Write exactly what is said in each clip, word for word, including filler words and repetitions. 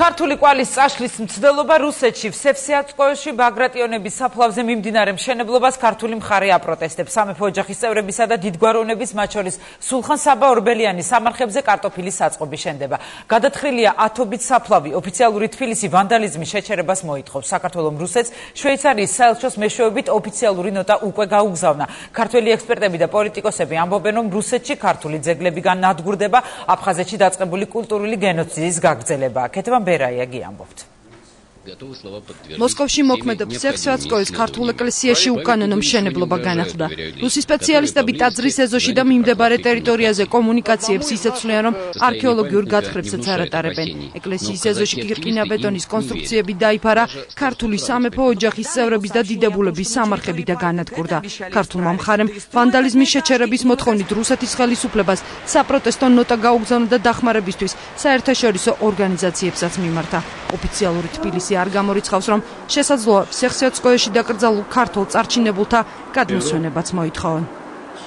ქართული კვალის წაშლის მცდელობა რუსეთში სევსეაცკოეში ბაგრატიონების საფლავზე მიმდინარე მშენებლობას ქართული მხარე აპროტესტებს. სამეფო ოჯახის წევრებისა და დიდგვაროვნების, მათ შორის სულხან-საბა ორბელიანის სამარხებზე კარტოფილის საწყობი შენდება. გადათხრილია ათობით საფლავი. ოფიციალური თბილისი ვანდალიზმის შეჩერებას მოითხოვს. საქართველოს რუსეთს შვეიცარიის საელჩოს მეშვეობით ოფიციალური ნოტა უკვე გაუგზავნა. ქართველი ექსპერტები და პოლიტიკოსები ამბობენ, რომ რუსეთში ქართული ძეგლებიდან ნადგურდება აფხაზეთში დაწყებული კულტურული გენოციდის გაგრძელება. Ketivan Beraia Giambovt. Მოსკოვში მოქმედებს სევსეაცკოეს ქართულ ეკლესიაში უკანონო მშენებლობა განახლდა. რუსი სპეციალისტები ტაძრის ეზოში და მიმდებარე ტერიტორიაზე კომუნიკაციებს ისაცვლიან, რომ არქეოლოგიურ გათხრებსაც არ ატარებენ. ეკლესიის ეზოში კი რკინა-ბეტონის კონსტრუქციები დაიფარა, ქართული სამეფო ოჯახის წევრების და დიდებულების სამარხები და განადგურდა. ქართულმა მხარემ ვანდალიზმის შეჩერების მოთხოვნით რუსეთის ხელისუფლებას საპროტესტო ნოტა გაუგზავნა და დახმარებისთვის საერთაშორისო ორგანიზაციებსაც მიმართა. ოფიციალური თბილისი არ გამორიცხავს, რომ შესაძლოა სევსეაცკოეში დაკრძალულ ქართულ წარჩინებულთა გადმოსვენებაც მოითხოვონ.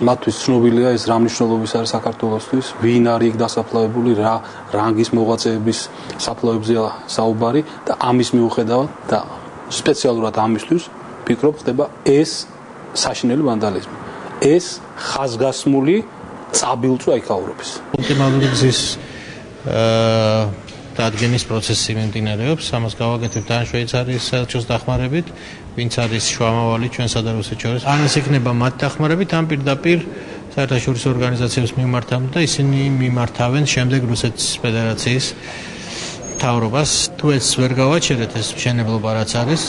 მათთვის ცნობილია ეს რა მნიშვნელობის არის საქართველოსთვის, ვინ არის იქ დასაფლავებული, რა რანგის მოღვაწეების საფლავებზეა საუბარი და ამის მიუხედავად და სპეციალურად ამისთვის ფიქრობ, ხდება ეს საშინელი ვანდალიზმი. ეს ხაზგასმული წაბილწვა იქაურობის. ულტიმალური გზის დადგენის პროცესი მიმდინარეობს, ამას გავაკეთებთ ან შვეიცარიის საელჩოს დახმარებით, ვინც არის შუამავალი ჩვენსა და რუსეთს შორის, ან ეს იქნება მათ დახმარებით, ან პირდაპირ საერთაშორისო ორგანიზაციებს მიმართავთ და ისინი მიმართავენ შემდეგ რუსეთის ფედერაციის მთავრობას. თუ ეს ვერ გავაჩერეთ ეს მშენებლობა რაც არის,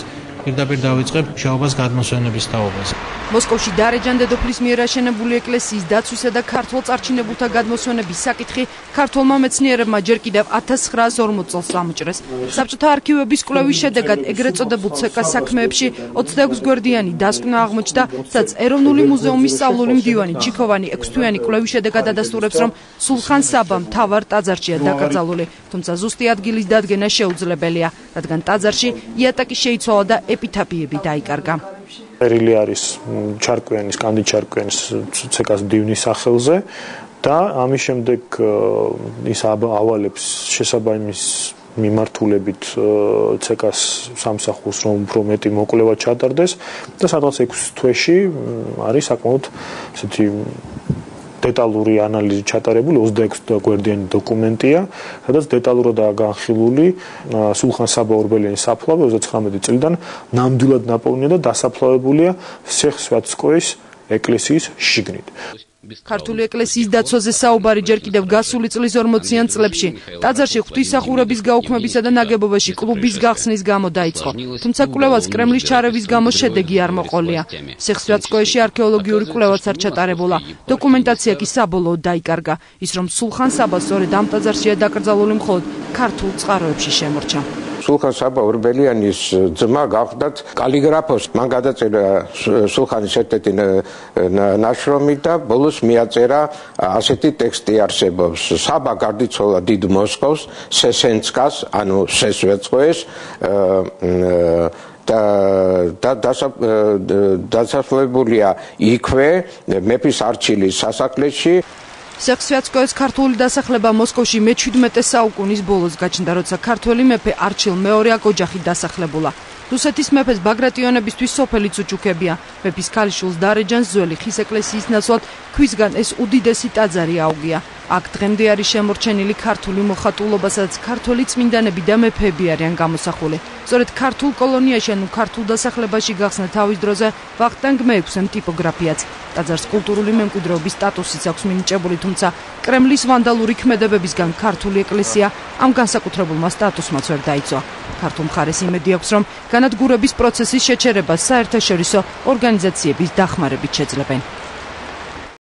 პირდაპირ დავიწყებ მუშაობას გადმოსვენების თაობაზე. მოსკოვში დარეჯან დედოფლის მიერ აშენებული ეკლესიის დაცვისა და ქართულ წარჩინებულთა გადმოსვენების საკითხი ქართულმა მეცნიერებმა ჯერ კიდევ ათას ცხრაას ორმოც წელს ამოჭრეს. საბჭოთა არქივების კვლევის შედეგად ეგრეთ წოდებულ ცეკა საქმეებში ოცდაექვსგვერდიანი დასკვნა აღმოჩნდა, სადაც ეროვნული მუზეუმის სწავლული მდივანი ჩიქოვანი ექვსთვიანი კვლევის შედეგად ადასტურებს, რომ სულხან-საბა მთავარ ტაძარშია დაკრძალული, თუმცა ზუსტი ადგილის დადგენა შეუძლებელია, რადგან ტაძარში იატაკი შეიცვალა და ეპითაფიები დაიკარგა. წერილი არის ჩარკვიანის, კანდი ჩარკვიანის ცეკას მდივნის სახელზე და ამის შემდეგ ის ავალებს შესაბამის მიმართულებით ცეკას სამსახურს, რომ უფრო მეტი მოკვლევა ჩატარდეს და სადღაც ექვსი თვეში არის საკმაოდ ესეთი დეტალური ანალიზი ჩატარებული, ოცდაექვსი გვერდიანი დოკუმენტია, სადაც დეტალურადაა განხილული სულხან-საბა ორბელიანის საფლავი ოცდაცხრამეტი წლიდან ნამდვილად ნაპოვნია და დასაფლავებულია სევსეაცკოეს ეკლესიის შიგნით. ქართული ეკლესიის დაცვაზე საუბარი ჯერ კიდევ გასული წლის ორმოციან წლებში ტაძარში ღვთისმსახურების გაუქმებისა და ნაგებობაში კლუბის გახსნის გამო დაიწყო, თუმცა კვლევას კრემლის ჩარევის გამო შედეგი არ მოყოლია. სევსეაცკოეში არქეოლოგიური კვლევაც არ ჩატარებულა, დოკუმენტაცია კი საბოლოოდ დაიკარგა. ის რომ სულხან-საბა სწორედ ამ ტაძარშია დაკრძალული, მხოლოდ ქართულ წყაროებში შემორჩა. სულხან-საბა ორბელიანის ძმა გახდათ კალიგრაფოს. მან გადაწერა სულხანის ერთ-ერთი ნაშრომი და ბოლოს მიაწერა ასეთი ტექსტი არსებობს: საბა გარდიცვალა დიდ მოსკოვს, სესენსკას, ანუ სევსეაცკოეს და დასაფლავებულია იქვე მეფის არჩილის სასახლეში. სევსეაცკოეს ქართული დასახლება მოსკოვში მეჩვიდმეტე საუკუნის ბოლოს გაჩნდა, როცა ქართველი მეფე არჩილ მეორეა ოჯახი დასახლებულა. რუსეთის მეფეს ბაგრატიონებისთვის სოფელიც უჩუქებია. მეფის ქალიშვილს დარეჯანს ძველი ხის ეკლესიის ნაცვლად ქვისგან ეს უდიდესი ტაძარი აუგია. აქ დღემდე არის შემორჩენილი ქართული მოხატულობა, სადაც ქართველი წმინდანები და მეფეები არიან გამოსახული. სწორედ ქართულ კოლონიაში ან ქართულ დასახლებაში გახსნა თავის დროზე ვახტანგ მეექვსემ ტიპოგრაფიაც. ტაძარს კულტურული მემკვიდრეობის სტატუსიც აქვს მინიჭებული, თუმცა კრემლის ვანდალური ქმედებებისგან ქართული ეკლესია ამ განსაკუთრებულმა სტატუსმაც ვერ დაიწვა. ქართულ მხარეს იმედი აქვს, რომ განადგურების პროცესის შეჩერებას საერთაშორისო ორგანიზაციების დახმარებით შეძლებენ.